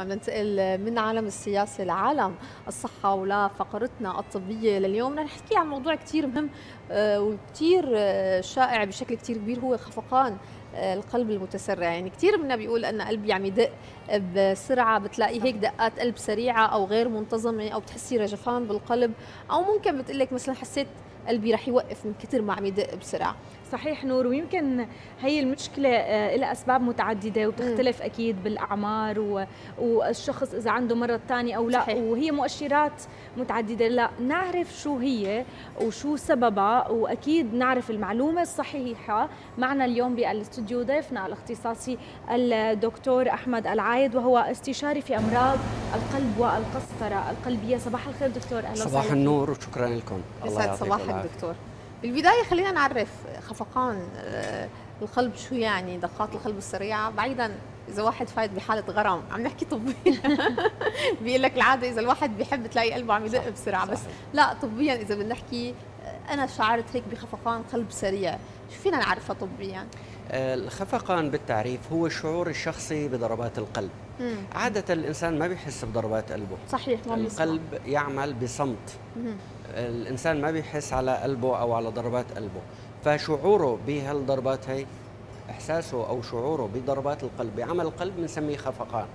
عم ننتقل من عالم السياسة لعالم الصحة ولفقرتنا الطبية لليوم. بدنا نحكي عن موضوع كثير مهم وكثير شائع بشكل كثير كبير، هو خفقان القلب المتسرع. يعني كثير منا بيقول أن قلبي عم يدق بسرعة، بتلاقي هيك دقات قلب سريعة أو غير منتظمة، أو بتحسي رجفان بالقلب، أو ممكن بتقلك مثلا حسيت قلبي رح يوقف من كتر ما عم يدق بسرعة. صحيح نور، ويمكن هي المشكلة لها أسباب متعددة وبتختلف أكيد بالأعمار والشخص إذا عنده مرض ثاني أو لا. صحيح. وهي مؤشرات متعددة، لا نعرف شو هي وشو سببها، وأكيد نعرف المعلومة الصحيحة. معنا اليوم بالاستوديو ضيفنا الاختصاصي الدكتور أحمد العايد، وهو استشاري في أمراض القلب والقسطرة القلبية. صباح الخير دكتور. أهلا وسهلا. صباح النور وشكرا لكم. الله يعطيك صباحك دكتور. بالبداية خلينا نعرف خفقان القلب، شو يعني دقات القلب السريعة؟ بعيدا إذا واحد فايت بحالة غرام، عم نحكي طبيا بيقول لك العادة إذا الواحد بيحب تلاقي قلبه عم يدق بسرعة، بس لا طبيا إذا بنحكي أنا شعرت هيك بخفقان قلب سريع، شو فينا نعرفها طبيا؟ الخفقان بالتعريف هو شعور الشخصي بضربات القلب. عادة الإنسان ما بيحس بضربات قلبه. صحيح. القلب يعمل بصمت. الإنسان ما بيحس على قلبه أو على ضربات قلبه، فشعوره بهالضربات هي، إحساسه أو شعوره بضربات القلب بعمل القلب بنسميه خفقان.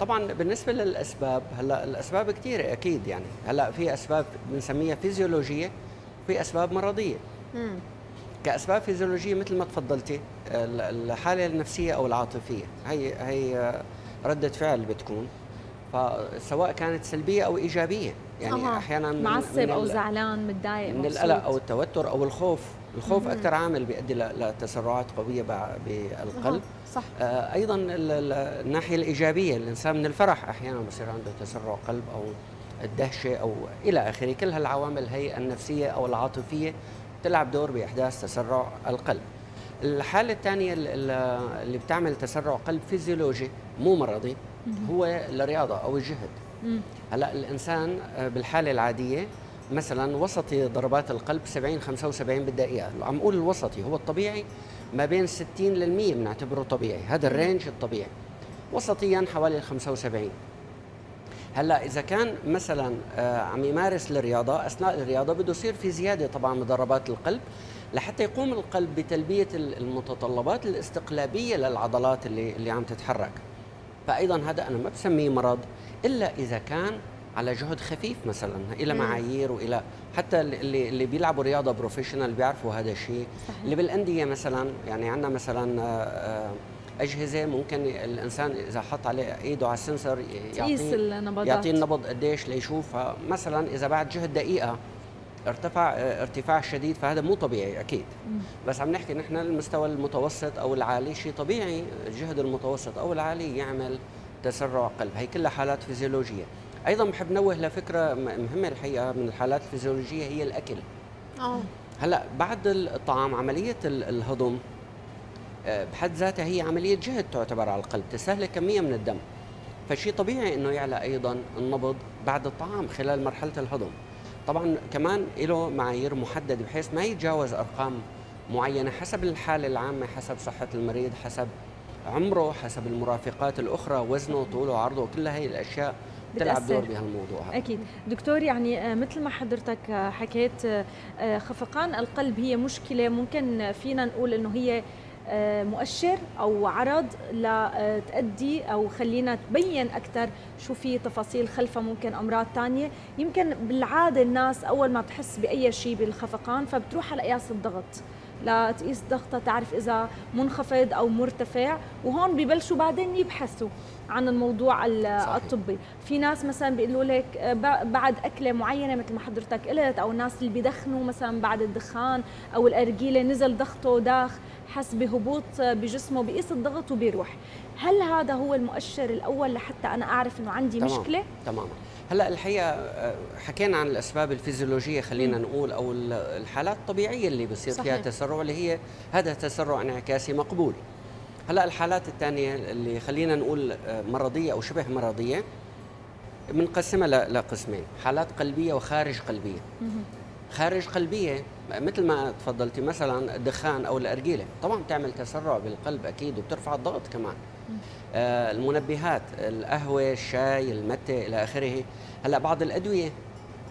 طبعا بالنسبة للأسباب، هلا الأسباب كثيرة أكيد، يعني هلا في أسباب بنسميها فيزيولوجية وفي أسباب مرضية. كأسباب فيزيولوجية مثل ما تفضلتي، الحالة النفسية أو العاطفية، هي ردة فعل بتكون، فسواء كانت سلبية أو إيجابية. يعني أحيانا معصب أو زعلان، متضايق، من القلق أو التوتر أو الخوف. الخوف أكثر عامل بيؤدي لتسرعات قوية بالقلب. صح. أيضا الناحية الإيجابية، الإنسان من الفرح أحيانا بصير عنده تسرع قلب أو الدهشة أو إلى آخره. كل هالعوامل هي النفسية أو العاطفية تلعب دور بإحداث تسرع القلب. الحالة الثانية اللي بتعمل تسرع قلب فيزيولوجي مو مرضي هو الرياضة أو الجهد. هلا الإنسان بالحالة العادية مثلا وسطي ضربات القلب 70 75 بالدقيقة، عم أقول الوسطي، هو الطبيعي ما بين 60 لل100 بنعتبره طبيعي، هذا الرينج الطبيعي. وسطيا حوالي 75. هلا إذا كان مثلا عم يمارس الرياضة، أثناء الرياضة بده يصير في زيادة طبعا بضربات القلب لحتى يقوم القلب بتلبية المتطلبات الاستقلابية للعضلات اللي عم تتحرك. فأيضا هذا أنا ما بسميه مرض إلا إذا كان على جهد خفيف مثلا، إلى معايير وإلى حتى اللي بيلعبوا رياضة بروفيشنال بيعرفوا هذا الشيء. اللي بالأندية مثلا، يعني عندنا مثلا أجهزة ممكن الإنسان إذا حط عليه إيده على السنسر يعطيه النبض قديش ليشوفها. مثلا إذا بعد جهد دقيقة ارتفع ارتفاع شديد، فهذا مو طبيعي أكيد. بس عم نحكي نحن المستوى المتوسط أو العالي شيء طبيعي، الجهد المتوسط أو العالي يعمل تسرع قلب، هي كلها حالات فيزيولوجية. أيضا بحب نوه لفكرة مهمة الحقيقة من الحالات الفيزيولوجية، هي الأكل. هلا بعد الطعام عملية الهضم بحد ذاتها هي عملية جهد تعتبر على القلب، تستهلك كمية من الدم، فشيء طبيعي أنه يعلى أيضا النبض بعد الطعام خلال مرحلة الهضم. طبعا كمان له معايير محددة بحيث ما يتجاوز أرقام معينة حسب الحالة العامة، حسب صحة المريض، حسب عمره، حسب المرافقات الأخرى، وزنه، طوله، عرضه، كل هاي الأشياء بتلعب دور بهالموضوع هذا. أكيد دكتور، يعني مثل ما حضرتك حكيت، خفقان القلب هي مشكلة ممكن فينا نقول إنه هي مؤشر أو عرض لتؤدي أو خلينا تبين أكثر شو في تفاصيل خلفها، ممكن أمراض تانية. يمكن بالعادة الناس أول ما بتحس بأي شيء بالخفقان فبتروح على قياس الضغط، لتقيس ضغطها تعرف إذا منخفض أو مرتفع، وهون ببلشوا بعدين يبحثوا عن الموضوع الطبي. في ناس مثلا بيقولوا لك بعد أكلة معينة مثل ما حضرتك قلت، أو ناس اللي بيدخنوا مثلا بعد الدخان أو الأرجيلة نزل ضغطه، داخ حس بهبوط بجسمه، بيقيس الضغط وبيروح. هل هذا هو المؤشر الأول لحتى أنا أعرف إنه عندي مشكلة؟ تمام. هلا الحقيقة حكينا عن الأسباب الفيزيولوجية خلينا نقول، أو الحالات الطبيعية اللي بصير فيها تسرع، اللي هي هذا تسرع انعكاسي مقبول. هلا الحالات الثانية اللي خلينا نقول مرضية أو شبه مرضية بنقسمها لقسمين، حالات قلبية وخارج قلبية. خارج قلبية مثل ما تفضلتي مثلا الدخان او الارجيله طبعا بتعمل تسرع بالقلب اكيد وبترفع الضغط كمان. المنبهات، القهوه، الشاي، المتة الى اخره. هلا بعض الادويه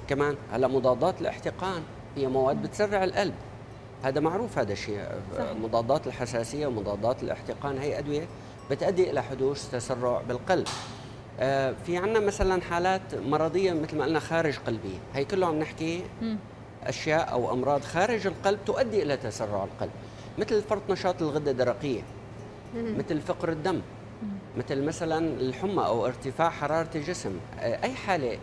كمان، هلا مضادات الاحتقان هي مواد بتسرع القلب، هذا معروف هذا الشيء. مضادات الحساسيه ومضادات الاحتقان هي ادويه بتؤدي الى حدوث تسرع بالقلب. في عندنا مثلا حالات مرضيه مثل ما قلنا خارج قلبيه، هي كله عم نحكي اشياء او امراض خارج القلب تؤدي الى تسرع القلب، مثل فرط نشاط الغده الدرقيه، مثل فقر الدم، مثل مثلا الحمى او ارتفاع حراره الجسم، اي حاله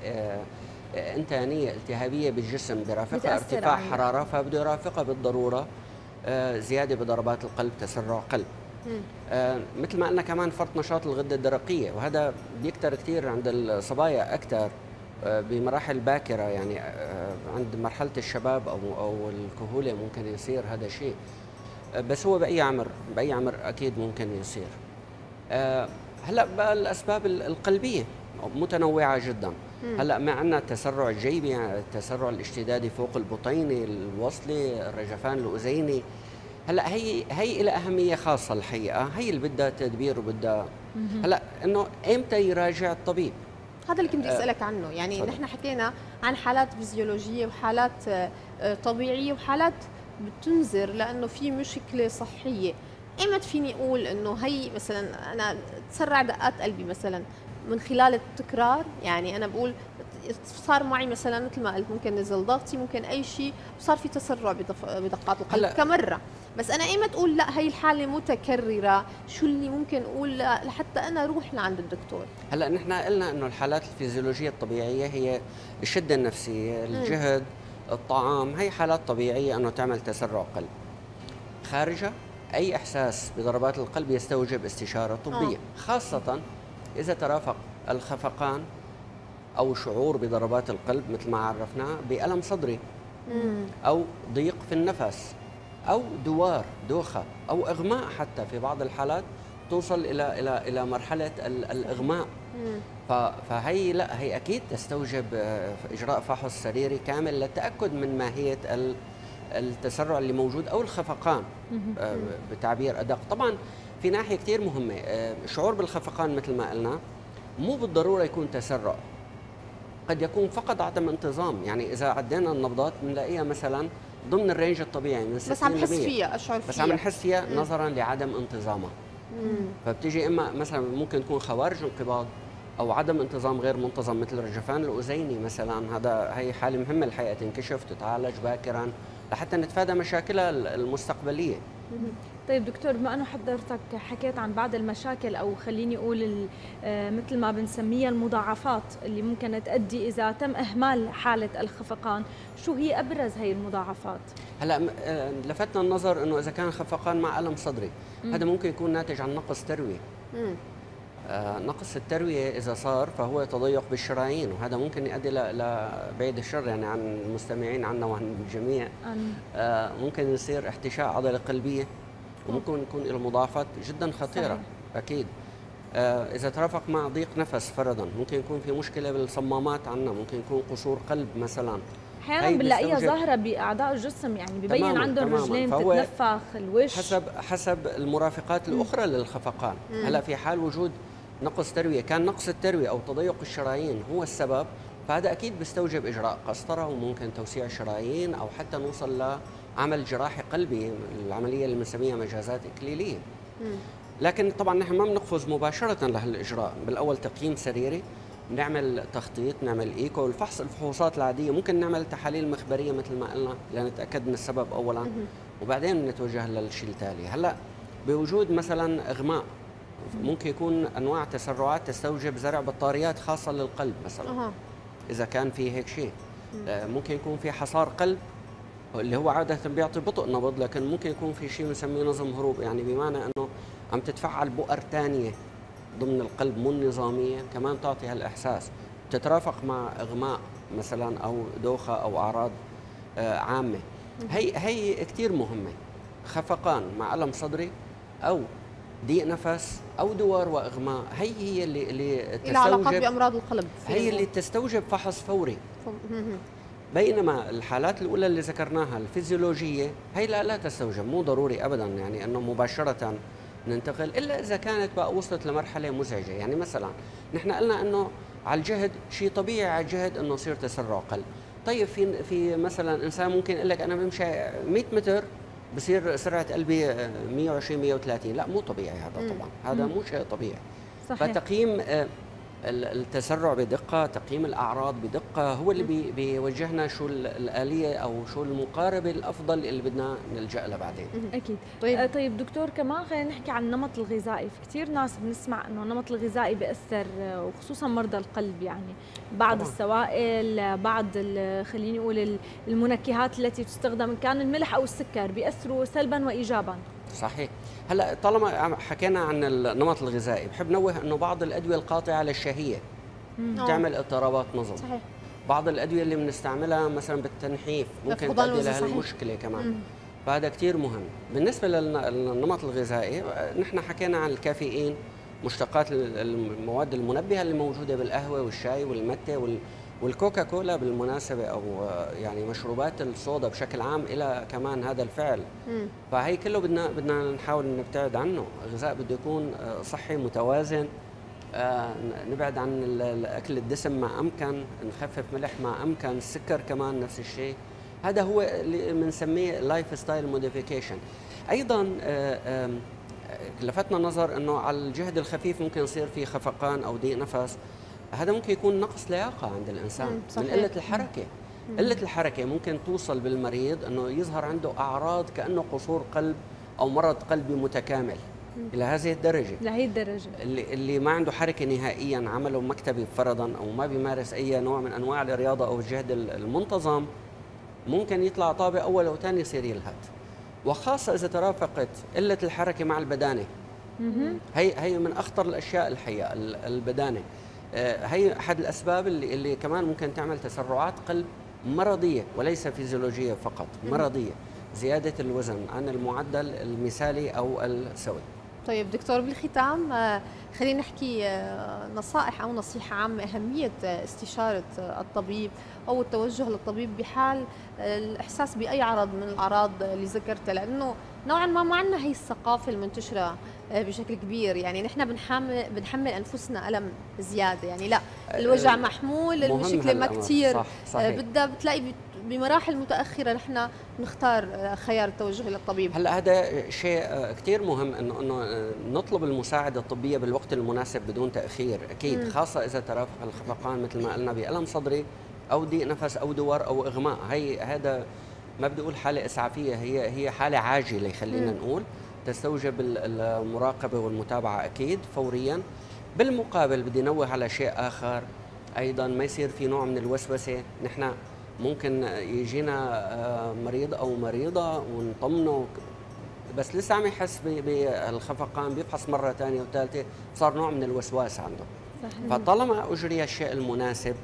انتانيه التهابيه بالجسم برافقها ارتفاع حراره فبده يرافقها بالضروره زياده بضربات القلب، تسرع قلب. مثل ما قلنا كمان فرط نشاط الغده الدرقيه، وهذا بيكتر كثير عند الصبايا اكثر بمراحل باكره، يعني عند مرحله الشباب او الكهوله ممكن يصير هذا الشيء، بس هو باي عمر اكيد ممكن يصير. هلا بقى الاسباب القلبيه متنوعه جدا. هلا ما عندنا التسرع الجيبي، التسرع الاشتدادي فوق البطينه، الوصله، الرجفان الاذيني. هلا هي لها اهميه خاصه الحقيقه، هي اللي بدها تدبير وبدها هلا انه امتى يراجع الطبيب. هذا اللي كنت بدي اسالك عنه، يعني نحن حكينا عن حالات فيزيولوجيه وحالات طبيعيه وحالات بتنذر لانه في مشكله صحيه. ايمت فيني اقول انه هي مثلا انا تسرع دقات قلبي مثلا من خلال التكرار؟ يعني انا بقول صار معي مثلا مثل ما قلت ممكن نزل ضغطي، ممكن اي شيء، وصار في تسرع بدقات القلب كمره، بس انا ايمت اقول لا هي الحاله متكرره؟ شو اللي ممكن اقول لحتى انا اروح لعند الدكتور؟ هلا نحن قلنا انه الحالات الفيزيولوجيه الطبيعيه هي الشده النفسيه، الجهد، الطعام، هي حالات طبيعيه انه تعمل تسرع قلب. خارجه اي احساس بضربات القلب يستوجب استشاره طبيه، خاصه اذا ترافق الخفقان او شعور بضربات القلب مثل ما عرفناه بألم صدري او ضيق في النفس او دوار، دوخه، او اغماء. حتى في بعض الحالات توصل الى الى الى مرحله الاغماء. فهي لا هي اكيد تستوجب اجراء فحص سريري كامل للتاكد من ماهيه التسرع اللي موجود او الخفقان بتعبير ادق. طبعا في ناحيه كثير مهمه، شعور بالخفقان مثل ما قلنا مو بالضروره يكون تسرع، قد يكون فقط عدم انتظام. يعني اذا عدينا النبضات بنلاقيها مثلا ضمن الرينج الطبيعي من 60 بس عم نحس فيها، اشعر فيها، بس عم نحس فيها نظرا لعدم انتظامها. فبتيجي اما مثلا ممكن تكون خوارج انقباض او عدم انتظام غير منتظم مثل الرجفان الاذيني مثلا. هذا هي حاله مهمه الحقيقه تنكشف تتعالج باكرا لحتى نتفادى مشاكلها المستقبليه. طيب دكتور، بما انه حضرتك حكيت عن بعض المشاكل او خليني اقول مثل ما بنسميها المضاعفات اللي ممكن تؤدي اذا تم اهمال حاله الخفقان، شو هي ابرز هي المضاعفات؟ هلا لفتنا النظر انه اذا كان خفقان مع الم صدري هذا ممكن يكون ناتج عن نقص ترويه. نقص الترويه اذا صار فهو تضيق بالشرايين، وهذا ممكن يؤدي لبعيد الشر يعني عن المستمعين عنا وعن الجميع. ممكن يصير احتشاء عضله قلبيه وممكن يكون له مضاعفات جدا خطيره. صحيح. اكيد. اذا ترافق مع ضيق نفس فرضا ممكن يكون في مشكله بالصمامات عنا، ممكن يكون قصور قلب مثلا. احيانا بنلاقيها ظاهره باعضاء الجسم، يعني ببين عندهم رجلين تتنفخ، الوش، حسب المرافقات الاخرى للخفقان. هلا في حال وجود نقص ترويه، كان نقص الترويه او تضيق الشرايين هو السبب، فهذا اكيد بيستوجب اجراء قسطره وممكن توسيع الشرايين او حتى نوصل لعمل جراحي قلبي، العمليه اللي بنسميها مجازات اكليليه. لكن طبعا نحن ما بنقفز مباشره لهالاجراء، بالاول تقييم سريري، نعمل تخطيط، نعمل ايكو، الفحص، الفحوصات العاديه، ممكن نعمل تحاليل مخبريه مثل ما قلنا لنتاكد من السبب اولا، وبعدين نتوجه للشيء التالي. هلا بوجود مثلا اغماء ممكن يكون انواع تسرعات تستوجب زرع بطاريات خاصه للقلب مثلا. اذا كان في هيك شيء ممكن يكون في حصار قلب اللي هو عاده بيعطي بطء نبض، لكن ممكن يكون في شيء بنسميه نظم هروب، يعني بمعنى انه عم تتفعل بؤر ثانيه ضمن القلب مو نظاميه، كمان تعطي هالاحساس. بتترافق مع اغماء مثلا او دوخه او اعراض عامه. هي كثير مهمه، خفقان مع الم صدري او ضيق نفس او دوار واغماء، هي اللي تستوجب لها علاقه بامراض القلب، هي اللي تستوجب فحص فوري. بينما الحالات الأولى اللي ذكرناها الفيزيولوجية هي لا تستوجب، مو ضروري أبدا يعني أنه مباشرة ننتقل، إلا إذا كانت بقى وصلت لمرحلة مزعجة. يعني مثلا نحن قلنا أنه على الجهد شيء طبيعي، على الجهد أنه يصير تسرع قلب. طيب في مثلا إنسان ممكن يقول لك أنا بمشي 100 متر بصير سرعة قلبي 120 130، لا مو طبيعي هذا طبعا، هذا مو شيء طبيعي صحيح. فتقييم التسرع بدقة، تقييم الأعراض بدقة، هو اللي بيوجهنا شو الآلية أو شو المقاربة الأفضل اللي بدنا نلجأ لها بعدين. أكيد. طيب دكتور، كمان خلينا نحكي عن النمط الغذائي. في كثير ناس بنسمع إنه النمط الغذائي بيأثر، وخصوصا مرضى القلب، يعني بعض السوائل، بعض خليني أقول المنكهات التي تستخدم، كان الملح أو السكر، بيأثروا سلبا وإيجابا. صحيح. هلا طالما حكينا عن النمط الغذائي، بحب نوه انه بعض الادويه القاطعه للشهيه بتعمل اضطرابات نظم. صحيح. بعض الادويه اللي بنستعملها مثلا بالتنحيف ممكن تؤدي لهالمشكله كمان. فهذا كثير مهم. بالنسبه للنمط الغذائي، نحن حكينا عن الكافيين، مشتقات المواد المنبهه اللي موجوده بالقهوه والشاي والمته والكوكا كولا بالمناسبة، أو يعني مشروبات الصودا بشكل عام إلى كمان هذا الفعل. فهي كله بدنا نحاول نبتعد عنه. الغذاء بده يكون صحي متوازن، نبعد عن الأكل الدسم ما أمكن، نخفف ملح ما أمكن، السكر كمان نفس الشيء. هذا هو اللي بنسميه لايف ستايل موديفيكيشن. أيضا لفتنا النظر أنه على الجهد الخفيف ممكن يصير في خفقان أو ضيق نفس. هذا ممكن يكون نقص لياقة عند الإنسان من قلة الحركة. قلة الحركة ممكن توصل بالمريض أنه يظهر عنده أعراض كأنه قصور قلب أو مرض قلبي متكامل إلى هذه الدرجة. لهي الدرجة اللي ما عنده حركة نهائياً، عمله مكتبي فرضاً أو ما بيمارس أي نوع من أنواع الرياضة أو الجهد المنتظم، ممكن يطلع طابق أول أو ثاني يصير يلهث، وخاصة إذا ترافقت قلة الحركة مع البدانة. هي من أخطر الأشياء الحقيقة البدانة. هي أحد الأسباب اللي كمان ممكن تعمل تسرعات قلب مرضية وليس فيزيولوجية فقط، مرضية، زيادة الوزن عن المعدل المثالي أو السوي. طيب دكتور، بالختام خلينا نحكي نصائح أو نصيحة عامة، أهمية استشارة الطبيب أو التوجه للطبيب بحال الإحساس بأي عرض من الأعراض اللي ذكرتها، لأنه نوعا ما عندنا هي الثقافة المنتشرة بشكل كبير. يعني نحن بنحمل أنفسنا ألم زيادة، يعني لا الوجع محمول، المشكلة ما كثير، بدها بتلاقي بمراحل متأخرة نحن نختار خيار التوجه للطبيب. هلا هذا شيء كثير مهم انه نطلب المساعدة الطبية بالوقت المناسب بدون تأخير، اكيد خاصة إذا ترافق الخفقان مثل ما قلنا بألم صدري أو ضيق نفس أو دوار أو إغماء. هذا ما بدي أقول حالة إسعافية، هي حالة عاجلة خلينا نقول، تستوجب المراقبة والمتابعة أكيد فوريا. بالمقابل بدي نوه على شيء آخر أيضا، ما يصير في نوع من الوسوسة. نحن ممكن يجينا مريض أو مريضة ونطمنه بس لسه عم يحس بالخفقان، بيفحص مرة ثانية وثالثة، صار نوع من الوسواس عنده. فطالما أجري الشيء المناسب،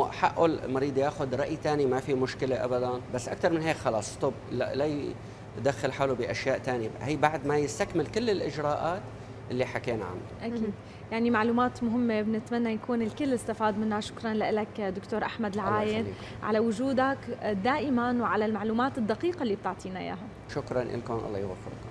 حقه المريض ياخذ رأي ثاني، ما في مشكلة أبدا، بس أكثر من هيك خلاص ستوب، لا يدخل حاله بأشياء ثانية، هي بعد ما يستكمل كل الإجراءات اللي حكينا عنه. أكيد. يعني معلومات مهمة، بنتمنى يكون الكل استفاد منها. شكرا لك دكتور أحمد العايد على وجودك دائما وعلى المعلومات الدقيقة اللي بتعطينا إياها. شكرا لكم، الله يوفقكم.